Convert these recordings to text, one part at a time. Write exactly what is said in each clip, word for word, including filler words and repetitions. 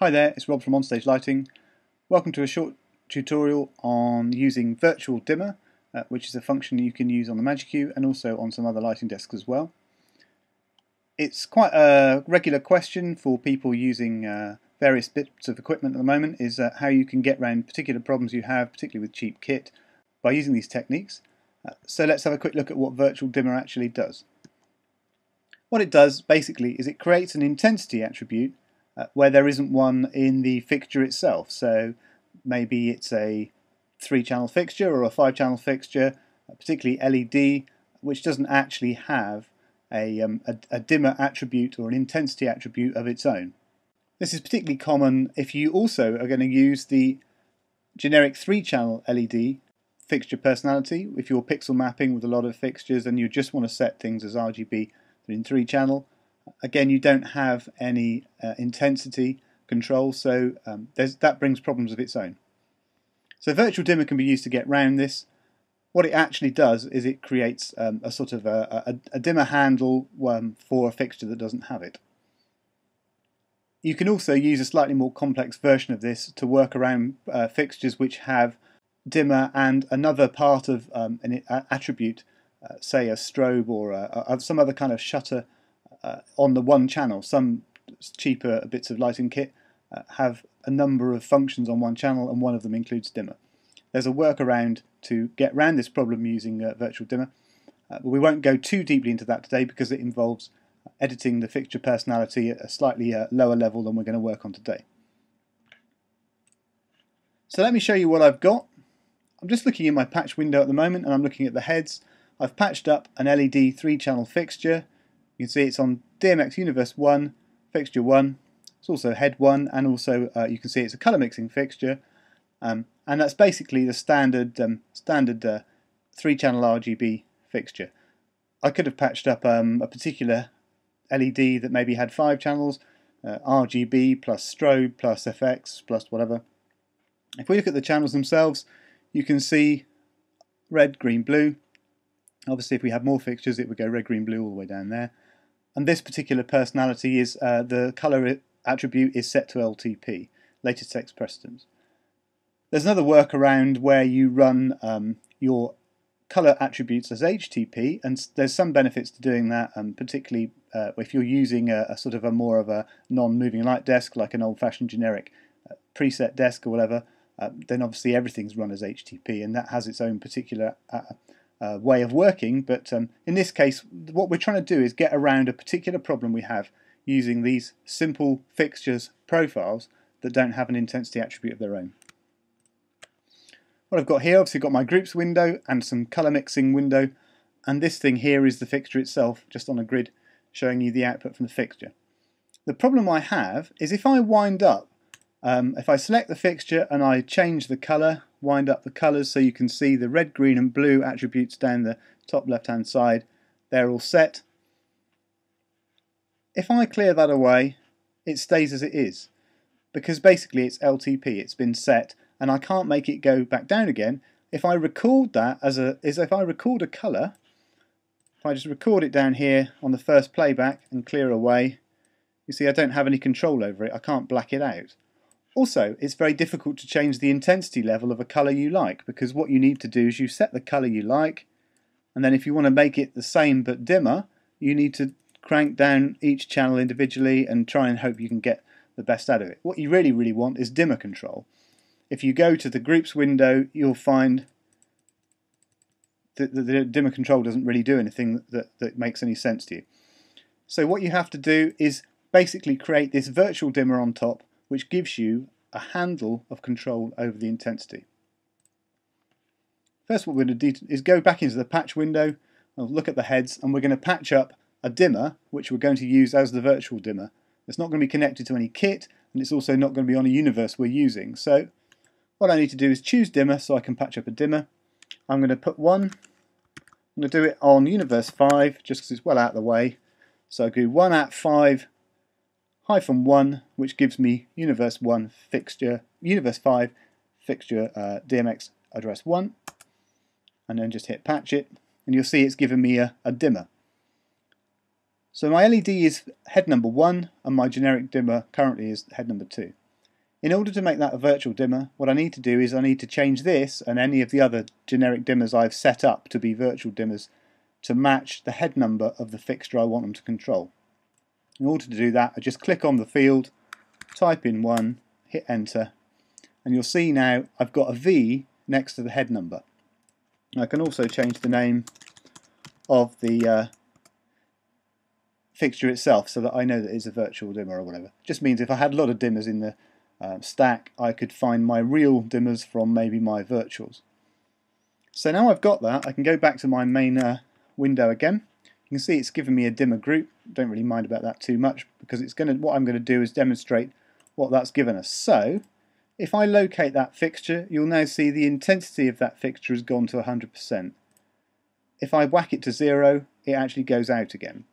Hi there, it's Rob from OnStageLighting. Welcome to a short tutorial on using Virtual Dimmer, uh, which is a function you can use on the MagicQ and also on some other lighting desks as well. It's quite a regular question for people using uh, various bits of equipment at the moment, is uh, how you can get around particular problems you have, particularly with cheap kit, by using these techniques. Uh, so let's have a quick look at what Virtual Dimmer actually does. What it does basically is it creates an intensity attribute Uh, where there isn't one in the fixture itself. So maybe it's a three channel fixture or a five channel fixture, particularly L E D, which doesn't actually have a, um, a, a dimmer attribute or an intensity attribute of its own. This is particularly common if you also are going to use the generic three channel L E D fixture personality. If you're pixel mapping with a lot of fixtures and you just want to set things as R G B in three channel, again, you don't have any uh, intensity control, so um, that brings problems of its own. So Virtual Dimmer can be used to get round this. What it actually does is it creates um, a sort of a, a, a dimmer handle um, for a fixture that doesn't have it. You can also use a slightly more complex version of this to work around uh, fixtures which have dimmer and another part of um, an attribute, uh, say a strobe or a, a, some other kind of shutter Uh, on the one channel. Some cheaper bits of lighting kit uh, have a number of functions on one channel, and one of them includes dimmer. There's a workaround to get around this problem using uh, Virtual Dimmer, uh, but we won't go too deeply into that today because it involves editing the fixture personality at a slightly uh, lower level than we're going to work on today. So let me show you what I've got. I'm just looking in my patch window at the moment, and I'm looking at the heads. I've patched up an L E D three channel fixture. You can see it's on D M X Universe one, Fixture one, it's also Head one, and also uh, you can see it's a colour mixing fixture, um, and that's basically the standard um, standard uh, three-channel R G B fixture. I could have patched up um, a particular L E D that maybe had five channels, uh, R G B plus strobe plus F X plus whatever. If we look at the channels themselves, you can see red, green, blue. Obviously if we had more fixtures it would go red, green, blue all the way down there. And this particular personality is uh, the colour attribute is set to L T P, latest text precedence. There's another workaround where you run um, your colour attributes as H T P, and there's some benefits to doing that, um, particularly uh, if you're using a, a sort of a more of a non-moving light desk, like an old-fashioned generic uh, preset desk or whatever. Uh, then obviously everything's run as H T P, and that has its own particular uh, Uh, way of working, but um, in this case what we're trying to do is get around a particular problem we have using these simple fixtures profiles that don't have an intensity attribute of their own. What I've got here, obviously got my groups window and some colour mixing window, and this thing here is the fixture itself just on a grid showing you the output from the fixture. The problem I have is if I wind up, um, if I select the fixture and I change the colour, wind up the colours so you can see the red, green and blue attributes down the top left hand side, they're all set. If I clear that away it stays as it is, because basically it's L T P, it's been set, and I can't make it go back down again. If I record that as a, is if I record a colour, if I just record it down here on the first playback and clear away, you see I don't have any control over it, I can't black it out. Also, it's very difficult to change the intensity level of a colour you like, because what you need to do is you set the colour you like, and then if you want to make it the same but dimmer, you need to crank down each channel individually and try and hope you can get the best out of it. What you really, really want is dimmer control. If you go to the groups window, you'll find that the dimmer control doesn't really do anything that, that makes any sense to you. So what you have to do is basically create this virtual dimmer on top, which gives you a handle of control over the intensity. First what we're going to do is go back into the patch window and look at the heads, and we're going to patch up a dimmer which we're going to use as the virtual dimmer. It's not going to be connected to any kit, and it's also not going to be on a universe we're using. So what I need to do is choose dimmer so I can patch up a dimmer. I'm going to put one, I'm going to do it on universe five just because it's well out of the way. So I do one at five hyphen one, which gives me universe one fixture, universe five fixture uh, D M X address one, and then just hit patch it, and you'll see it's given me a, a dimmer. So my L E D is head number one and my generic dimmer currently is head number two. In order to make that a virtual dimmer, what I need to do is I need to change this and any of the other generic dimmers I've set up to be virtual dimmers to match the head number of the fixture I want them to control. In order to do that, I just click on the field, type in one, hit enter, and you'll see now I've got a V next to the head number. I can also change the name of the uh, fixture itself so that I know that it's a virtual dimmer or whatever. Just means if I had a lot of dimmers in the uh, stack, I could find my real dimmers from maybe my virtuals. So now I've got that, I can go back to my main uh, window again. You can see it's given me a dimmer group. Don't really mind about that too much because it's going to, what I'm going to do is demonstrate what that's given us. So if I locate that fixture, you'll now see the intensity of that fixture has gone to one hundred percent. If I whack it to zero, it actually goes out again.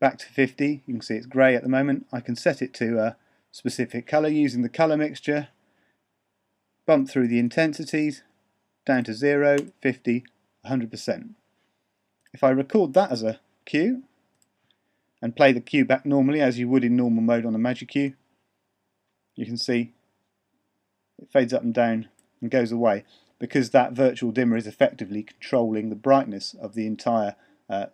Back to fifty, you can see it's grey at the moment. I can set it to a specific colour using the colour mixture, bump through the intensities, down to zero, fifty, one hundred percent. If I record that as a cue and play the cue back normally as you would in normal mode on a MagicQ, you can see it fades up and down and goes away because that virtual dimmer is effectively controlling the brightness of the entire uh,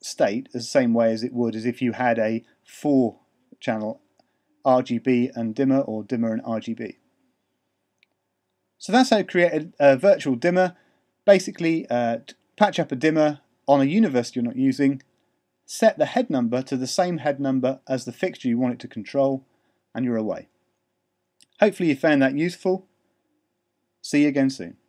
state the same way as it would as if you had a four channel R G B and dimmer or dimmer and R G B. So that's how I created a virtual dimmer. Basically uh, patch up a dimmer on a universe you're not using, set the head number to the same head number as the fixture you want it to control, and you're away. Hopefully you found that useful. See you again soon.